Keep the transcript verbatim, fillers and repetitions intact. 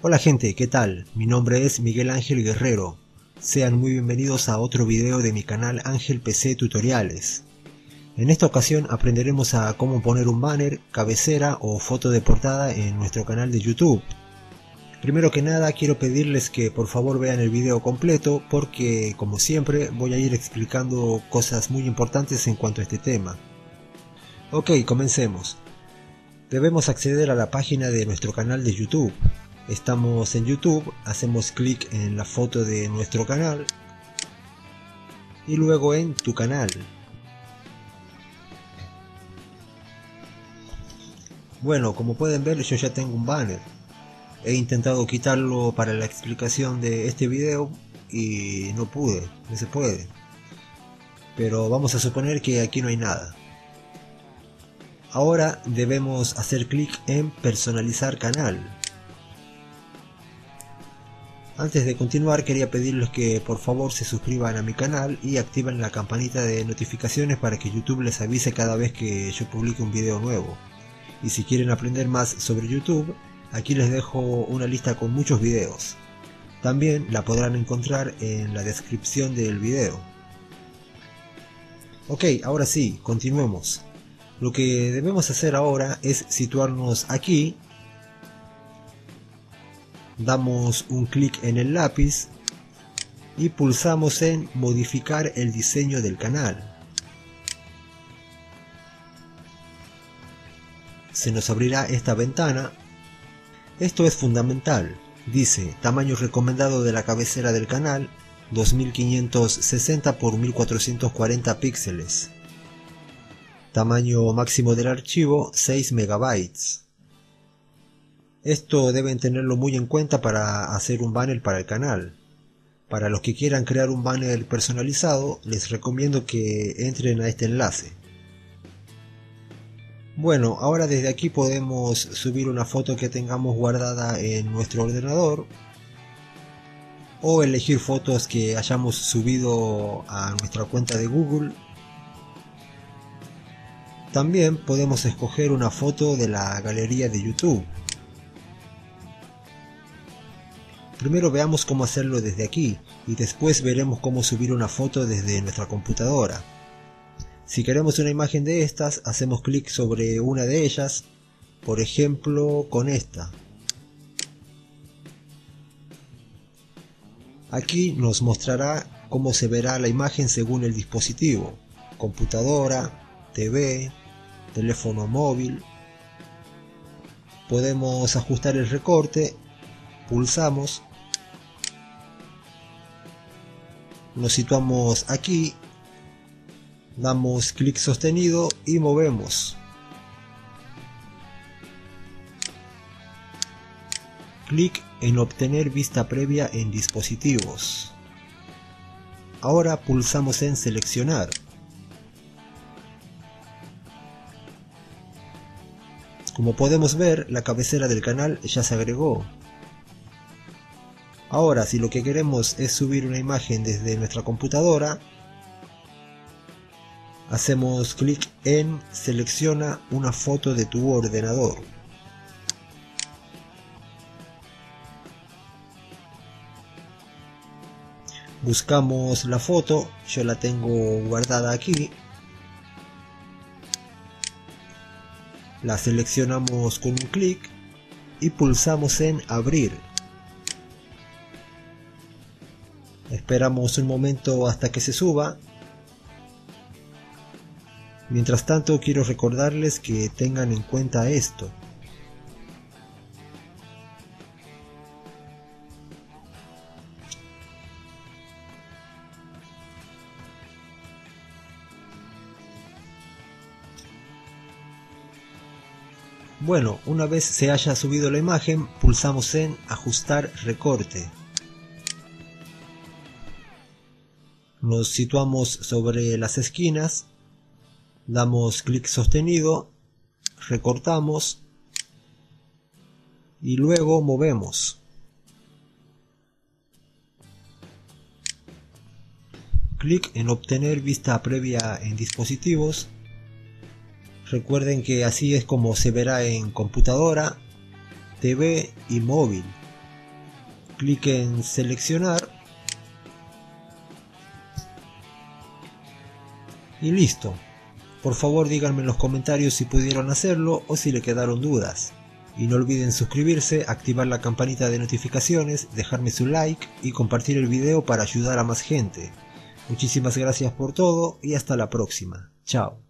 Hola gente, ¿qué tal? Mi nombre es Miguel Ángel Guerrero. Sean muy bienvenidos a otro video de mi canal Ángel P C Tutoriales. En esta ocasión aprenderemos a cómo poner un banner, cabecera o foto de portada en nuestro canal de YouTube. Primero que nada quiero pedirles que por favor vean el video completo porque, como siempre, voy a ir explicando cosas muy importantes en cuanto a este tema. Ok, comencemos. Debemos acceder a la página de nuestro canal de YouTube. Estamos en YouTube, hacemos clic en la foto de nuestro canal y luego en tu canal. Bueno, como pueden ver, yo ya tengo un banner. He intentado quitarlo para la explicación de este video y no pude, no se puede. Pero vamos a suponer que aquí no hay nada. Ahora debemos hacer clic en personalizar canal. Antes de continuar quería pedirles que por favor se suscriban a mi canal y activen la campanita de notificaciones para que YouTube les avise cada vez que yo publique un video nuevo. Y si quieren aprender más sobre YouTube, aquí les dejo una lista con muchos videos. También la podrán encontrar en la descripción del video. Ok, ahora sí, continuemos. Lo que debemos hacer ahora es situarnos aquí. Damos un clic en el lápiz y pulsamos en modificar el diseño del canal. Se nos abrirá esta ventana. Esto es fundamental. Dice tamaño recomendado de la cabecera del canal dos mil quinientos sesenta por mil cuatrocientos cuarenta píxeles. Tamaño máximo del archivo seis megabytes. Esto deben tenerlo muy en cuenta para hacer un banner para el canal. Para los que quieran crear un banner personalizado, les recomiendo que entren a este enlace. Bueno, ahora desde aquí podemos subir una foto que tengamos guardada en nuestro ordenador o elegir fotos que hayamos subido a nuestra cuenta de Google. También podemos escoger una foto de la galería de YouTube. Primero veamos cómo hacerlo desde aquí y después veremos cómo subir una foto desde nuestra computadora. Si queremos una imagen de estas, hacemos clic sobre una de ellas, por ejemplo con esta. Aquí nos mostrará cómo se verá la imagen según el dispositivo: computadora, T V, teléfono móvil. Podemos ajustar el recorte, pulsamos. Nos situamos aquí, damos clic sostenido y movemos. Clic en obtener vista previa en dispositivos. Ahora pulsamos en seleccionar. Como podemos ver, la cabecera del canal ya se agregó. Ahora, si lo que queremos es subir una imagen desde nuestra computadora, hacemos clic en selecciona una foto de tu ordenador. Buscamos la foto, yo la tengo guardada aquí. La seleccionamos con un clic y pulsamos en abrir. Esperamos un momento hasta que se suba. Mientras tanto, quiero recordarles que tengan en cuenta esto. Bueno, una vez se haya subido la imagen, pulsamos en ajustar recorte. Nos situamos sobre las esquinas. Damos clic sostenido, recortamos y luego movemos. Clic en obtener vista previa en dispositivos. Recuerden que así es como se verá en computadora, T V y móvil. clic en seleccionar y listo. Por favor, díganme en los comentarios si pudieron hacerlo o si le quedaron dudas. Y no olviden suscribirse, activar la campanita de notificaciones, dejarme su like y compartir el video para ayudar a más gente. Muchísimas gracias por todo y hasta la próxima. Chao.